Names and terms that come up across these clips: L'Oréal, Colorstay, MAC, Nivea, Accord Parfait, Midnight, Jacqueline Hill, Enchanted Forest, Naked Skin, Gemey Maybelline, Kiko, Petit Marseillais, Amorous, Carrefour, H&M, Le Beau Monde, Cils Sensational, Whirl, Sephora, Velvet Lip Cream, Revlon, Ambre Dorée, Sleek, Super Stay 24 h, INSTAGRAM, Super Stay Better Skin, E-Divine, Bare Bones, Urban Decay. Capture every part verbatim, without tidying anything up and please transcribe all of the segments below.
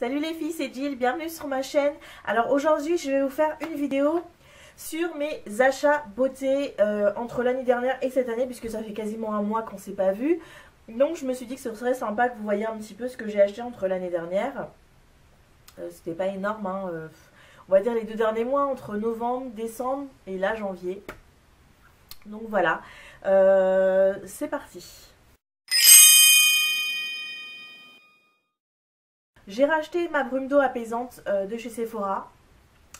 Salut les filles, c'est Jill, bienvenue sur ma chaîne. Alors aujourd'hui je vais vous faire une vidéo sur mes achats beauté euh, entre l'année dernière et cette année, puisque ça fait quasiment un mois qu'on ne s'est pas vu. Donc je me suis dit que ce serait sympa que vous voyez un petit peu ce que j'ai acheté entre l'année dernière. Euh, C'était pas énorme, hein, euh, on va dire les deux derniers mois, entre novembre, décembre et là janvier. Donc voilà, euh, c'est parti. J'ai racheté ma brume d'eau apaisante euh, de chez Sephora,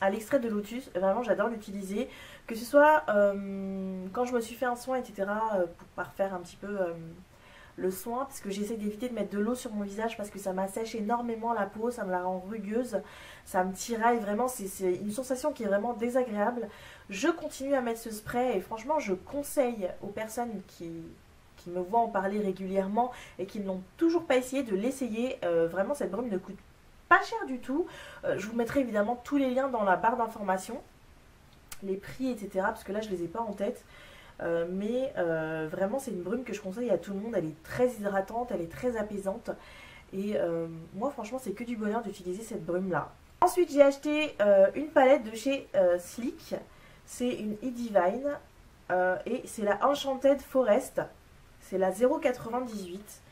à l'extrait de Lotus. Vraiment, j'adore l'utiliser. Que ce soit euh, quand je me suis fait un soin, et cetera, euh, pour parfaire un petit peu euh, le soin. Parce que j'essaie d'éviter de mettre de l'eau sur mon visage parce que ça m'assèche énormément la peau, ça me la rend rugueuse, ça me tiraille vraiment. C'est une sensation qui est vraiment désagréable. Je continue à mettre ce spray et franchement, je conseille aux personnes qui... qui me voient en parler régulièrement et qui n'ont toujours pas essayé de l'essayer. Euh, vraiment, cette brume ne coûte pas cher du tout. Euh, je vous mettrai évidemment tous les liens dans la barre d'information, les prix, et cetera. Parce que là, je ne les ai pas en tête. Euh, mais euh, vraiment, c'est une brume que je conseille à tout le monde. Elle est très hydratante, elle est très apaisante. Et euh, moi, franchement, c'est que du bonheur d'utiliser cette brume-là. Ensuite, j'ai acheté euh, une palette de chez euh, Sleek. C'est une E-Divine euh, et c'est la Enchanted Forest. C'est la zéro quatre-vingt-dix-huit.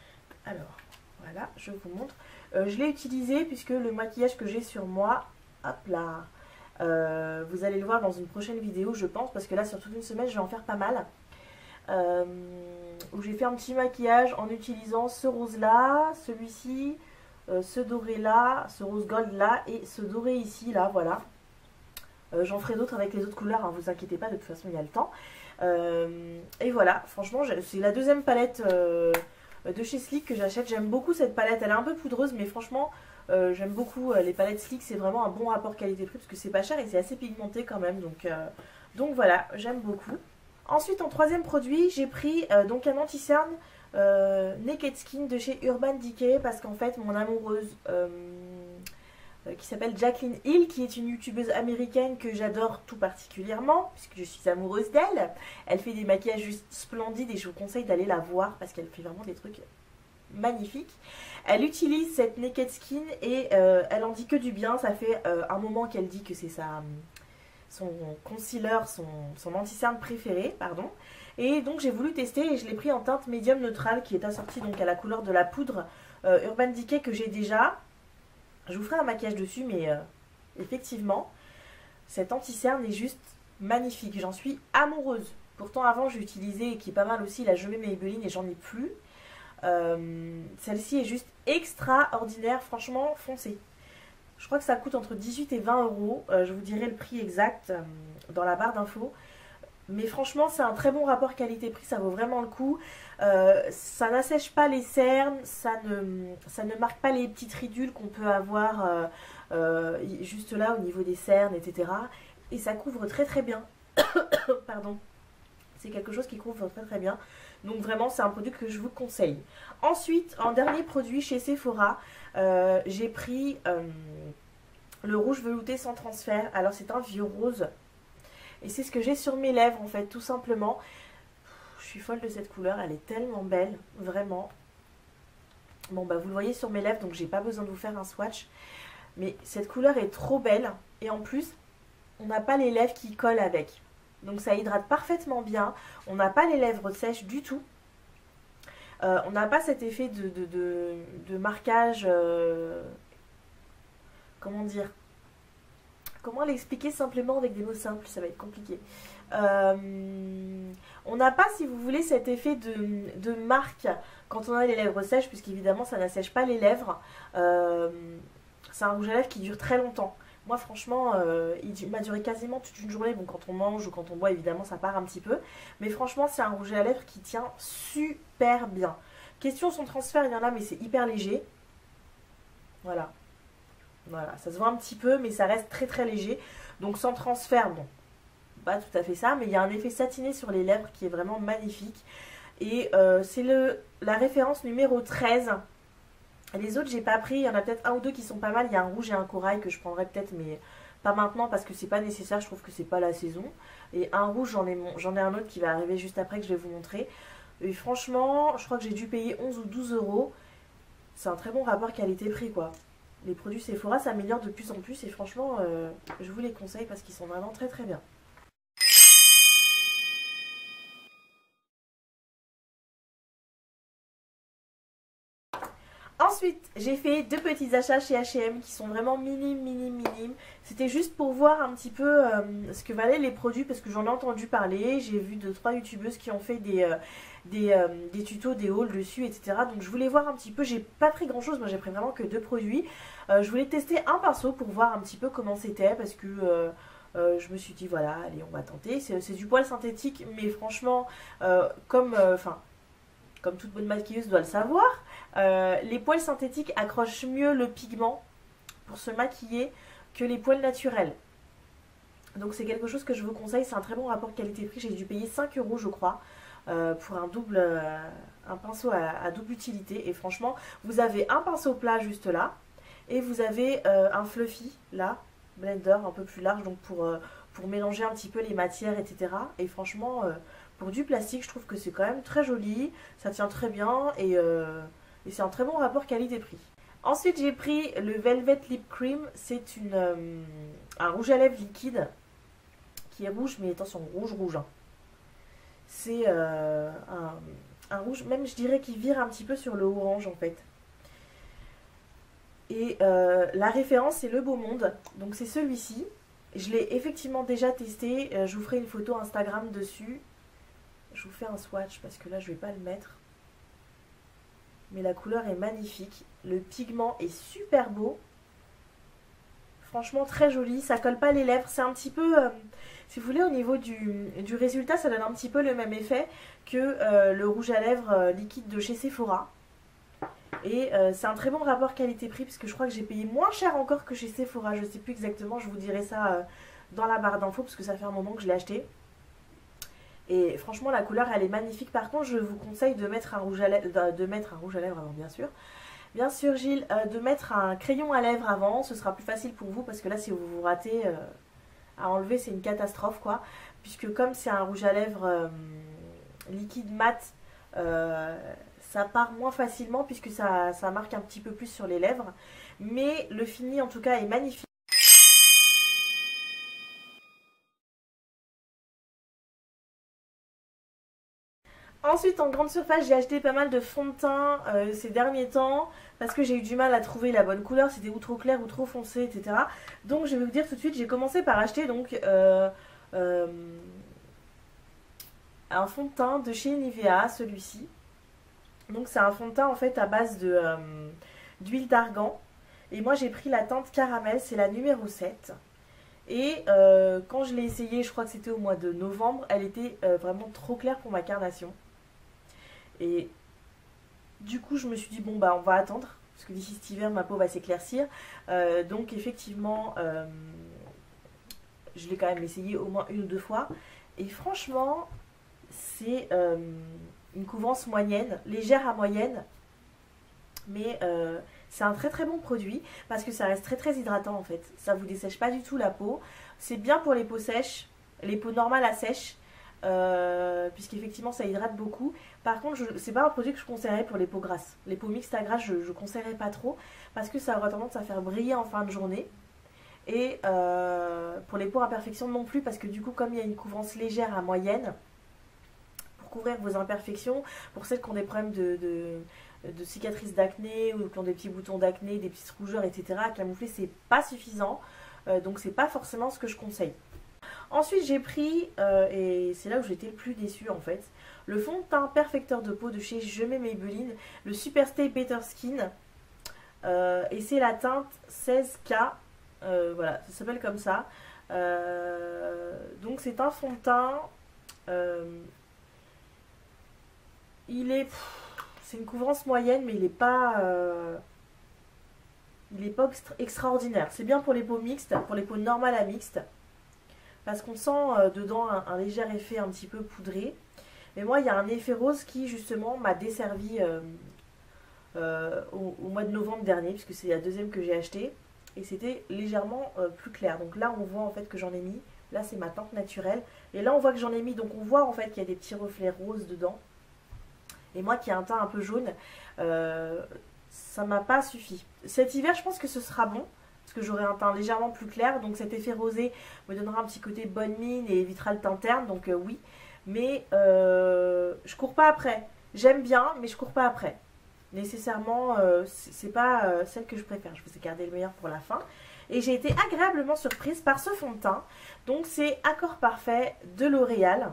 Alors, voilà, je vous montre. Euh, je l'ai utilisée puisque le maquillage que j'ai sur moi, hop là, euh, vous allez le voir dans une prochaine vidéo, je pense, parce que là, sur toute une semaine, je vais en faire pas mal. Euh, où j'ai fait un petit maquillage en utilisant ce rose-là, celui-ci, euh, ce doré-là, ce rose gold-là et ce doré ici-là, voilà. Euh, J'en ferai d'autres avec les autres couleurs, hein, vous inquiétez pas, de toute façon, il y a le temps. Euh, et voilà, franchement, c'est la deuxième palette euh, de chez Sleek que j'achète. J'aime beaucoup cette palette, elle est un peu poudreuse, mais franchement, euh, j'aime beaucoup les palettes Sleek. C'est vraiment un bon rapport qualité-prix parce que c'est pas cher et c'est assez pigmenté quand même. Donc, euh, donc voilà, j'aime beaucoup. Ensuite, en troisième produit, j'ai pris euh, donc un anti-cerne euh, Naked Skin de chez Urban Decay parce qu'en fait, mon amoureuse... Euh, qui s'appelle Jacqueline Hill, qui est une youtubeuse américaine que j'adore tout particulièrement, puisque je suis amoureuse d'elle. Elle fait des maquillages juste splendides et je vous conseille d'aller la voir parce qu'elle fait vraiment des trucs magnifiques. Elle utilise cette Naked Skin et euh, elle en dit que du bien. Ça fait euh, un moment qu'elle dit que c'est sa son concealer, son, son anti-cerne préféré, pardon. Et donc j'ai voulu tester et je l'ai pris en teinte médium neutrale qui est assortie donc à la couleur de la poudre euh, Urban Decay que j'ai déjà. Je vous ferai un maquillage dessus, mais euh, effectivement, cet anti-cerne est juste magnifique. J'en suis amoureuse. Pourtant, avant, j'utilisais, qui est pas mal aussi, la Gemey Maybelline et j'en ai plus. Euh, Celle-ci est juste extraordinaire. Franchement, foncez. Je crois que ça coûte entre dix-huit et vingt euros. Euh, je vous dirai le prix exact euh, dans la barre d'infos. Mais franchement, c'est un très bon rapport qualité-prix, ça vaut vraiment le coup. Euh, ça n'assèche pas les cernes, ça ne, ça ne marque pas les petites ridules qu'on peut avoir euh, euh, juste là au niveau des cernes, et cetera. Et ça couvre très très bien. Pardon. C'est quelque chose qui couvre très très bien. Donc vraiment, c'est un produit que je vous conseille. Ensuite, en dernier produit chez Sephora, euh, j'ai pris euh, le rouge velouté sans transfert. Alors c'est un vieux rose. Et c'est ce que j'ai sur mes lèvres en fait, tout simplement. Je suis folle de cette couleur, elle est tellement belle, vraiment. Bon bah vous le voyez sur mes lèvres, donc j'ai pas besoin de vous faire un swatch. Mais cette couleur est trop belle. Et en plus, on n'a pas les lèvres qui collent avec. Donc ça hydrate parfaitement bien. On n'a pas les lèvres sèches du tout. Euh, on n'a pas cet effet de, de, de, de marquage... Euh... Comment dire ? Comment l'expliquer simplement avec des mots simples, ça va être compliqué. Euh, on n'a pas, si vous voulez, cet effet de, de marque quand on a les lèvres sèches, puisqu'évidemment ça n'assèche pas les lèvres. Euh, c'est un rouge à lèvres qui dure très longtemps. Moi franchement, euh, il m'a duré quasiment toute une journée. Bon, quand on mange ou quand on boit, évidemment ça part un petit peu. Mais franchement, c'est un rouge à lèvres qui tient super bien. Question son transfert, il y en a, mais c'est hyper léger. Voilà. Voilà, ça se voit un petit peu, mais ça reste très très léger. Donc sans transfert, bon, pas tout à fait ça, mais il y a un effet satiné sur les lèvres qui est vraiment magnifique. Et euh, c'est la référence numéro treize. Les autres, j'ai pas pris, il y en a peut-être un ou deux qui sont pas mal. Il y a un rouge et un corail que je prendrai peut-être, mais pas maintenant parce que c'est pas nécessaire, je trouve que c'est pas la saison. Et un rouge, j'en ai, j'en ai un autre qui va arriver juste après que je vais vous montrer. Et franchement, je crois que j'ai dû payer onze ou douze euros. C'est un très bon rapport qualité-prix, quoi. les produits Sephora s'améliorent de plus en plus et franchement euh, je vous les conseille parce qu'ils sont vraiment très très bien. Ensuite, j'ai fait deux petits achats chez H et M qui sont vraiment minimes, minimes, minimes. C'était juste pour voir un petit peu euh, ce que valaient les produits parce que j'en ai entendu parler. J'ai vu deux trois youtubeuses qui ont fait des, euh, des, euh, des tutos, des hauls dessus, et cetera. Donc je voulais voir un petit peu, j'ai pas pris grand chose, moi j'ai pris vraiment que deux produits. Euh, je voulais tester un pinceau pour voir un petit peu comment c'était parce que... Euh, Euh, je me suis dit voilà, allez on va tenter. C'est du poil synthétique mais franchement euh, comme, euh, comme toute bonne maquilleuse doit le savoir, euh, les poils synthétiques accrochent mieux le pigment pour se maquiller que les poils naturels. Donc c'est quelque chose que je vous conseille, c'est un très bon rapport qualité-prix. J'ai dû payer cinq euros je crois euh, pour un double euh, un pinceau à, à double utilité. Et franchement vous avez un pinceau plat juste là et vous avez euh, un fluffy là, blender un peu plus large, donc pour, euh, pour mélanger un petit peu les matières, et cetera. Et franchement, euh, pour du plastique, je trouve que c'est quand même très joli, ça tient très bien et, euh, et c'est un très bon rapport qualité-prix. Ensuite, j'ai pris le Velvet Lip Cream, c'est une euh, un rouge à lèvres liquide qui est rouge, mais attention, rouge rouge. Hein. C'est euh, un, un rouge, même je dirais qu'il vire un petit peu sur le orange en fait. Et euh, la référence c'est Le Beau Monde, donc c'est celui-ci. Je l'ai effectivement déjà testé, euh, je vous ferai une photo Instagram dessus. Je vous fais un swatch parce que là je vais pas le mettre. Mais la couleur est magnifique, le pigment est super beau. Franchement très joli, ça colle pas les lèvres, c'est un petit peu... Euh, si vous voulez au niveau du, du résultat ça donne un petit peu le même effet que euh, le rouge à lèvres euh, liquide de chez Sephora. Et euh, c'est un très bon rapport qualité-prix puisque je crois que j'ai payé moins cher encore que chez Sephora. Je ne sais plus exactement, je vous dirai ça euh, dans la barre d'infos parce que ça fait un moment que je l'ai acheté. Et franchement la couleur elle est magnifique. Par contre je vous conseille de mettre un rouge à lèvres, de mettre un rouge à lèvres avant bien sûr. Bien sûr Gilles, euh, de mettre un crayon à lèvres avant. Ce sera plus facile pour vous parce que là si vous vous ratez euh, à enlever c'est une catastrophe quoi. Puisque comme c'est un rouge à lèvres euh, liquide mat... Euh, ça part moins facilement puisque ça, ça marque un petit peu plus sur les lèvres. Mais le fini en tout cas est magnifique. Ensuite en grande surface j'ai acheté pas mal de fond de teint euh, ces derniers temps. Parce que j'ai eu du mal à trouver la bonne couleur. C'était ou trop clair ou trop foncé et cetera. Donc je vais vous dire tout de suite j'ai commencé par acheter donc euh, euh, un fond de teint de chez Nivea, celui-ci. Donc c'est un fond de teint en fait à base de euh, d'huile d'argan. Et moi j'ai pris la teinte caramel, c'est la numéro sept. Et euh, quand je l'ai essayée, je crois que c'était au mois de novembre, elle était euh, vraiment trop claire pour ma carnation. Et du coup je me suis dit bon bah on va attendre, parce que d'ici cet hiver ma peau va s'éclaircir. Euh, donc effectivement euh, je l'ai quand même essayé au moins une ou deux fois. Et franchement c'est... Euh, une couvrance moyenne, légère à moyenne, mais euh, c'est un très très bon produit parce que ça reste très très hydratant en fait. Ça vous dessèche pas du tout la peau. C'est bien pour les peaux sèches, les peaux normales à sèches, euh, puisqu'effectivement ça hydrate beaucoup. Par contre, c'est pas un produit que je conseillerais pour les peaux grasses. Les peaux mixtes à grasses, je ne conseillerais pas trop parce que ça aura tendance à faire briller en fin de journée. Et euh, pour les peaux à perfection non plus parce que du coup, comme il y a une couvrance légère à moyenne, couvrir vos imperfections, pour celles qui ont des problèmes de, de, de cicatrices d'acné ou qui ont des petits boutons d'acné, des petites rougeurs, et cetera. À camoufler, c'est pas suffisant, euh, donc c'est pas forcément ce que je conseille. Ensuite, j'ai pris, euh, et c'est là où j'étais le plus déçue en fait, le fond de teint perfecteur de peau de chez Gemey Maybelline, le Super Stay Better Skin, euh, et c'est la teinte seize K, euh, voilà, ça s'appelle comme ça. Euh, donc c'est un fond de teint. Euh, Il est... C'est une couvrance moyenne, mais il n'est pas... Euh, il n'est pas extraordinaire. C'est bien pour les peaux mixtes, pour les peaux normales à mixtes. Parce qu'on sent euh, dedans un, un léger effet un petit peu poudré. Mais moi, il y a un effet rose qui, justement, m'a desservi euh, euh, au, au mois de novembre dernier. Puisque c'est la deuxième que j'ai achetée. Et c'était légèrement euh, plus clair. Donc là, on voit en fait que j'en ai mis. Là, c'est ma teinte naturelle. Et là, on voit que j'en ai mis. Donc on voit en fait qu'il y a des petits reflets roses dedans. Et moi qui ai un teint un peu jaune, euh, ça m'a pas suffi. Cet hiver, je pense que ce sera bon, parce que j'aurai un teint légèrement plus clair, donc cet effet rosé me donnera un petit côté bonne mine et évitera le teint terne, donc euh, oui. Mais euh, je cours pas après. J'aime bien, mais je cours pas après. Nécessairement, euh, c'est pas euh, celle que je préfère. Je vous ai gardé le meilleur pour la fin. Et j'ai été agréablement surprise par ce fond de teint. Donc c'est Accord Parfait de L'Oréal.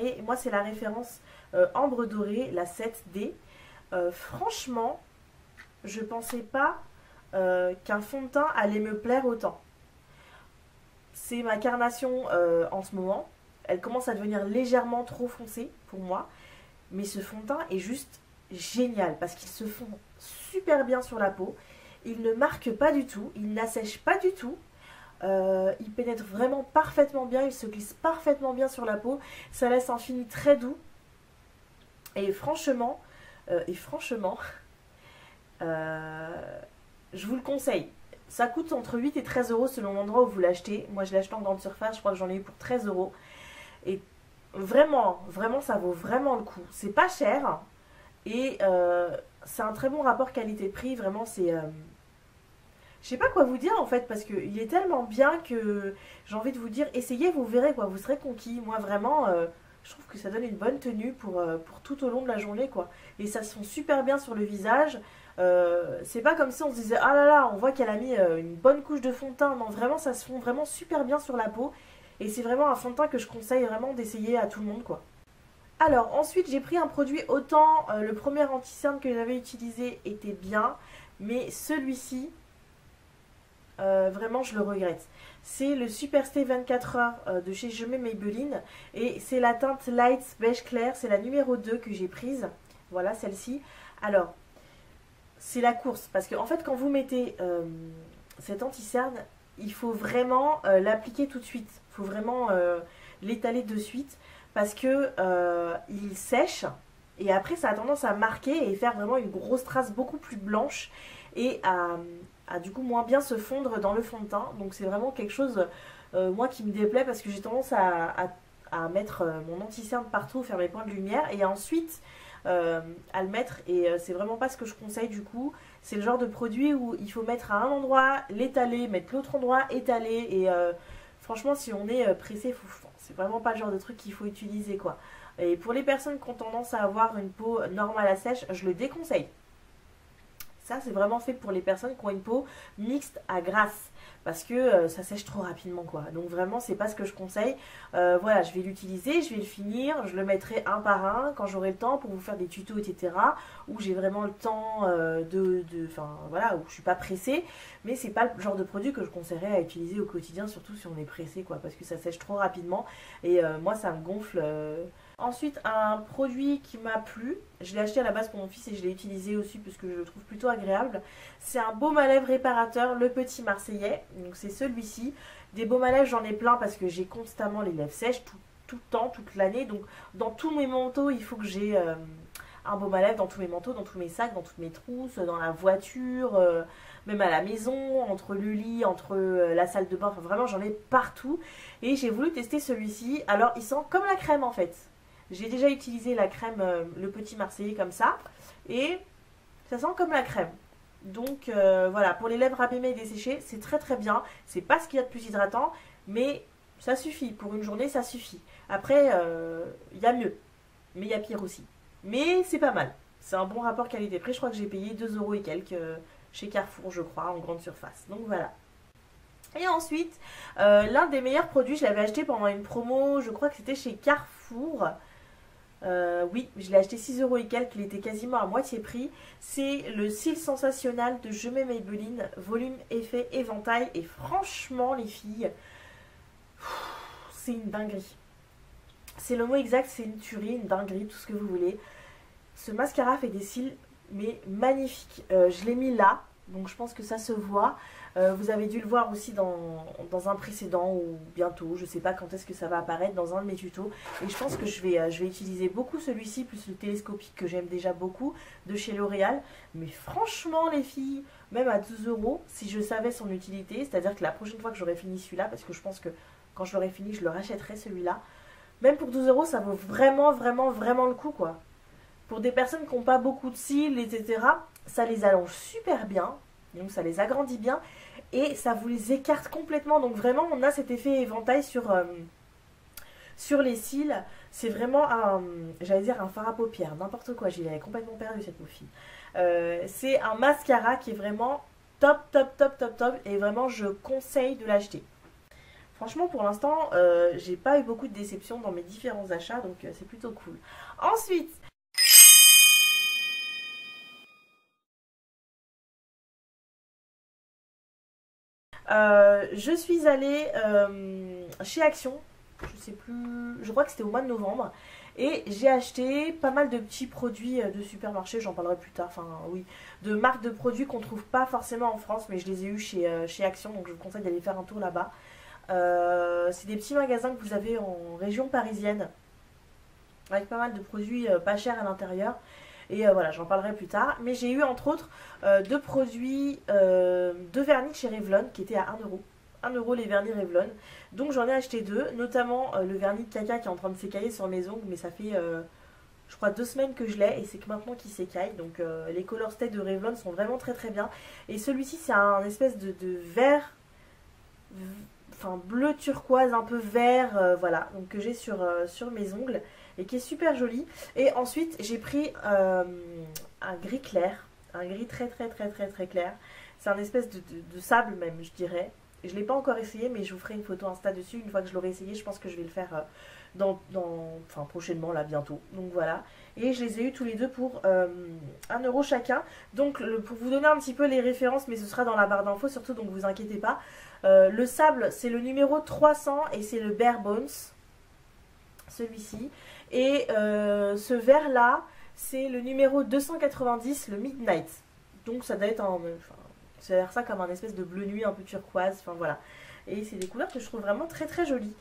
Et moi c'est la référence euh, Ambre Dorée, la sept D. Euh, franchement, je pensais pas euh, qu'un fond de teint allait me plaire autant. C'est ma carnation euh, en ce moment. Elle commence à devenir légèrement trop foncée pour moi. Mais ce fond de teint est juste génial parce qu'il se fond super bien sur la peau. Il ne marque pas du tout, il n'assèche pas du tout. Euh, il pénètre vraiment parfaitement bien, il se glisse parfaitement bien sur la peau. Ça laisse un fini très doux. Et franchement, euh, et franchement euh, je vous le conseille. Ça coûte entre huit et treize euros selon l'endroit où vous l'achetez. Moi, je l'ai acheté en grande surface, je crois que j'en ai eu pour treize euros. Et vraiment, vraiment, ça vaut vraiment le coup. C'est pas cher et euh, c'est un très bon rapport qualité-prix. Vraiment, c'est... Euh, je sais pas quoi vous dire en fait, parce qu'il est tellement bien que j'ai envie de vous dire, essayez, vous verrez quoi, vous serez conquis. Moi vraiment, euh, je trouve que ça donne une bonne tenue pour, euh, pour tout au long de la journée quoi. Et ça se fond super bien sur le visage. Euh, c'est pas comme si on se disait, ah là là, on voit qu'elle a mis euh, une bonne couche de fond de teint. Non, vraiment, ça se fond vraiment super bien sur la peau. Et c'est vraiment un fond de teint que je conseille vraiment d'essayer à tout le monde quoi. Alors ensuite, j'ai pris un produit, autant euh, le premier anti-cerne que j'avais utilisé était bien, mais celui-ci... Euh, vraiment je le regrette. C'est le Super Stay vingt-quatre heures euh, de chez Gemey Maybelline et c'est la teinte light beige clair, c'est la numéro deux que j'ai prise, voilà celle-ci. Alors c'est la course parce que en fait quand vous mettez euh, cette anti-cerne, il faut vraiment euh, l'appliquer tout de suite, il faut vraiment euh, l'étaler de suite parce que euh, il sèche et après ça a tendance à marquer et faire vraiment une grosse trace beaucoup plus blanche et à a du coup moins bien se fondre dans le fond de teint. Donc c'est vraiment quelque chose euh, moi qui me déplaît parce que j'ai tendance à, à, à mettre euh, mon anti-cerne partout, faire mes points de lumière et ensuite euh, à le mettre et euh, c'est vraiment pas ce que je conseille du coup. C'est le genre de produit où il faut mettre à un endroit, l'étaler, mettre l'autre endroit, étaler et euh, franchement si on est pressé, c'est vraiment pas le genre de truc qu'il faut utiliser quoi. Et pour les personnes qui ont tendance à avoir une peau normale à sèche, je le déconseille. C'est vraiment fait pour les personnes qui ont une peau mixte à grasse parce que euh, ça sèche trop rapidement quoi. Donc vraiment c'est pas ce que je conseille. Euh, voilà, je vais l'utiliser, je vais le finir, je le mettrai un par un quand j'aurai le temps pour vous faire des tutos etc, où j'ai vraiment le temps euh, de, enfin voilà, où je suis pas pressée. Mais c'est pas le genre de produit que je conseillerais à utiliser au quotidien, surtout si on est pressé quoi, parce que ça sèche trop rapidement et euh, moi ça me gonfle. euh... Ensuite, un produit qui m'a plu, je l'ai acheté à la base pour mon fils et je l'ai utilisé aussi parce que je le trouve plutôt agréable. C'est un baume à lèvres réparateur, le Petit Marseillais, donc c'est celui-ci. Des baumes à lèvres, j'en ai plein parce que j'ai constamment les lèvres sèches tout, tout le temps, toute l'année. Donc dans tous mes manteaux, il faut que j'ai euh, un baume à lèvres dans tous mes manteaux, dans tous mes sacs, dans toutes mes trousses, dans la voiture, euh, même à la maison, entre le lit, entre euh, la salle de bain. Enfin vraiment, j'en ai partout et j'ai voulu tester celui-ci. Alors il sent comme la crème en fait. J'ai déjà utilisé la crème, euh, le Petit Marseillais comme ça, et ça sent comme la crème. Donc euh, voilà, pour les lèvres abîmées et desséchées, c'est très très bien. C'est pas ce qu'il y a de plus hydratant, mais ça suffit. Pour une journée, ça suffit. Après, il euh, y a mieux, mais il y a pire aussi. Mais c'est pas mal. C'est un bon rapport qualité-prix. Je crois que j'ai payé deux euros et quelques euh, chez Carrefour, je crois, en grande surface. Donc voilà. Et ensuite, euh, l'un des meilleurs produits, je l'avais acheté pendant une promo, je crois que c'était chez Carrefour. Euh, oui, je l'ai acheté six euros et quelques, il était quasiment à moitié prix. C'est le Cils Sensational de Gemey Maybelline, volume, effet, éventail. Et franchement, les filles, c'est une dinguerie. C'est le mot exact, c'est une tuerie, une dinguerie, tout ce que vous voulez. Ce mascara fait des cils, mais magnifique. Euh, je l'ai mis là, donc je pense que ça se voit. Euh, vous avez dû le voir aussi dans, dans un précédent ou bientôt, je ne sais pas quand est-ce que ça va apparaître dans un de mes tutos. Et je pense que je vais, euh, je vais utiliser beaucoup celui-ci, plus le télescopique que j'aime déjà beaucoup, de chez L'Oréal. Mais franchement les filles, même à douze euros, si je savais son utilité, c'est-à-dire que la prochaine fois que j'aurai fini celui-là, parce que je pense que quand je l'aurai fini, je le rachèterai celui-là. Même pour douze euros, ça vaut vraiment, vraiment, vraiment le coup quoi. Pour des personnes qui n'ont pas beaucoup de cils, et cetera, ça les allonge super bien, donc ça les agrandit bien et ça vous les écarte complètement. Donc vraiment, on a cet effet éventail sur, euh, sur les cils. C'est vraiment un, j'allais dire un fard à paupières, n'importe quoi, j'y avais complètement perdu cette fille. Euh, c'est un mascara qui est vraiment top, top, top, top, top et vraiment je conseille de l'acheter. Franchement, pour l'instant, euh, j'ai pas eu beaucoup de déceptions dans mes différents achats, donc euh, c'est plutôt cool. Ensuite, euh, je suis allée euh, chez Action, je sais plus, je crois que c'était au mois de novembre, et j'ai acheté pas mal de petits produits de supermarché, j'en parlerai plus tard, enfin oui, de marques de produits qu'on trouve pas forcément en France, mais je les ai eus chez, euh, chez Action, donc je vous conseille d'aller faire un tour là-bas. Euh, c'est des petits magasins que vous avez en région parisienne avec pas mal de produits euh, pas chers à l'intérieur et euh, voilà, j'en parlerai plus tard, mais j'ai eu entre autres euh, deux produits euh, deux vernis chez Revlon qui étaient à un euro les vernis Revlon, donc j'en ai acheté deux, notamment euh, le vernis de caca qui est en train de s'écailler sur mes ongles, mais ça fait euh, je crois deux semaines que je l'ai et c'est que maintenant qu'il s'écaille, donc euh, les Colorstay de Revlon sont vraiment très très bien et celui-ci c'est un espèce de, de vert, enfin bleu turquoise un peu vert, euh, voilà, donc que j'ai sur, euh, sur mes ongles et qui est super joli. Et ensuite j'ai pris euh, un gris clair, un gris très très très très très clair, c'est un espèce de, de, de sable même je dirais, je l'ai pas encore essayé mais je vous ferai une photo Insta dessus une fois que je l'aurai essayé, je pense que je vais le faire euh, dans, dans, enfin prochainement là bientôt, donc voilà. Et je les ai eu tous les deux pour euh, un euro chacun, donc le, pour vous donner un petit peu les références, mais ce sera dans la barre d'infos surtout, donc vous inquiétez pas. Euh, le sable c'est le numéro trois cents et c'est le Bare Bones, celui-ci, et euh, ce vert là c'est le numéro deux cent quatre-vingt-dix, le Midnight, donc ça doit être un, enfin, ça a l'air ça comme un espèce de bleu nuit un peu turquoise, enfin voilà, et c'est des couleurs que je trouve vraiment très très jolies.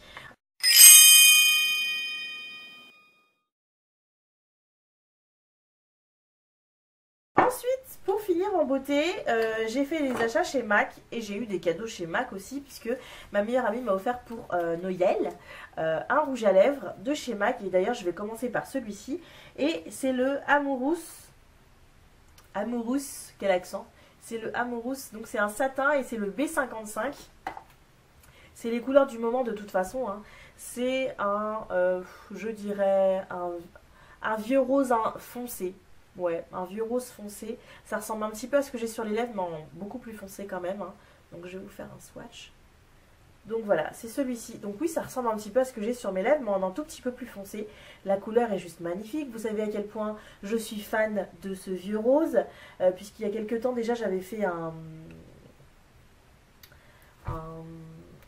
Ensuite, pour finir en beauté, euh, j'ai fait des achats chez M A C et j'ai eu des cadeaux chez M A C aussi, puisque ma meilleure amie m'a offert pour euh, Noël euh, un rouge à lèvres de chez M A C, et d'ailleurs je vais commencer par celui-ci, et c'est le Amorous, Amorous, quel accent, c'est le Amorous, donc c'est un satin et c'est le B cinquante-cinq, c'est les couleurs du moment de toute façon, hein. C'est un, euh, je dirais, un, un vieux rose foncé. Ouais, un vieux rose foncé, ça ressemble un petit peu à ce que j'ai sur les lèvres, mais en beaucoup plus foncé quand même, hein. Donc je vais vous faire un swatch. Donc voilà, c'est celui-ci. Donc oui, ça ressemble un petit peu à ce que j'ai sur mes lèvres, mais en un tout petit peu plus foncé. La couleur est juste magnifique. Vous savez à quel point je suis fan de ce vieux rose, euh, puisqu'il y a quelques temps déjà, j'avais fait un, un...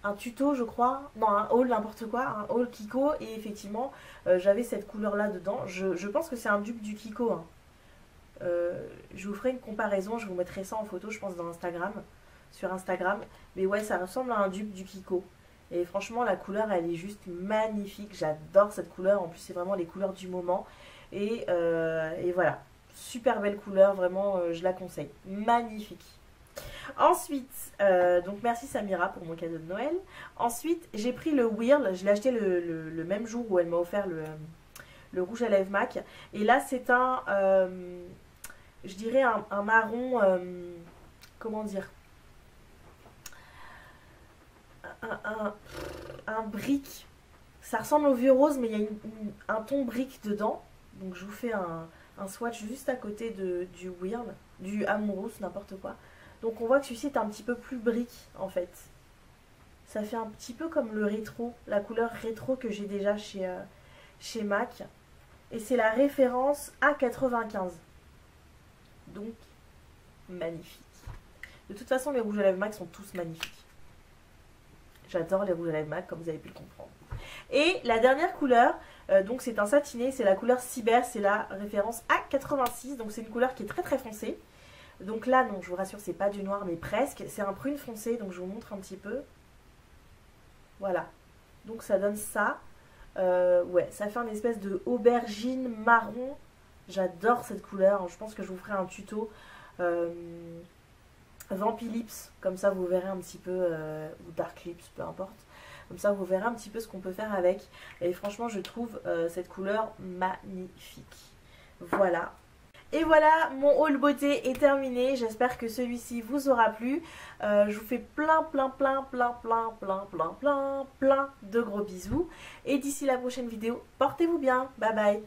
un tuto je crois, non un haul n'importe quoi, un haul Kiko, et effectivement, euh, j'avais cette couleur-là dedans. Je, je pense que c'est un dupe du Kiko, hein. Euh, je vous ferai une comparaison, je vous mettrai ça en photo je pense dans Instagram, sur Instagram, mais ouais ça ressemble à un dupe du Kiko et franchement la couleur elle est juste magnifique, j'adore cette couleur, en plus c'est vraiment les couleurs du moment et, euh, et voilà, super belle couleur, vraiment euh, je la conseille, magnifique. Ensuite, euh, donc merci Samira pour mon cadeau de Noël. Ensuite j'ai pris le Whirl, je l'ai acheté le, le, le même jour où elle m'a offert le, le rouge à lèvres M A C, et là c'est un... Euh, je dirais un, un marron, euh, comment dire, un, un, un brique, ça ressemble au vieux rose mais il y a une, une, un ton brique dedans, donc je vous fais un, un swatch juste à côté de, du Whirl, du Amorous, n'importe quoi, donc on voit que celui-ci est un petit peu plus brique en fait, ça fait un petit peu comme le rétro, la couleur rétro que j'ai déjà chez, euh, chez M A C, et c'est la référence A quatre-vingt-quinze. Donc, magnifique. De toute façon, les rouges à lèvres M A C sont tous magnifiques. J'adore les rouges à lèvres M A C, comme vous avez pu le comprendre. Et la dernière couleur, euh, donc c'est un satiné, c'est la couleur Cyber, c'est la référence A quatre-vingt-six. Donc, c'est une couleur qui est très très foncée. Donc là, non, je vous rassure, c'est pas du noir, mais presque. C'est un prune foncé, donc je vous montre un petit peu. Voilà. Donc, ça donne ça. Euh, ouais, ça fait une espèce de aubergine marron. J'adore cette couleur, je pense que je vous ferai un tuto euh, Vampilips, comme ça vous verrez un petit peu, euh, ou Dark Lips, peu importe. Comme ça vous verrez un petit peu ce qu'on peut faire avec. Et franchement je trouve euh, cette couleur magnifique. Voilà. Et voilà, mon haul beauté est terminé. J'espère que celui-ci vous aura plu. Euh, je vous fais plein, plein, plein, plein, plein, plein, plein, plein, plein de gros bisous. Et d'ici la prochaine vidéo, portez-vous bien. Bye bye.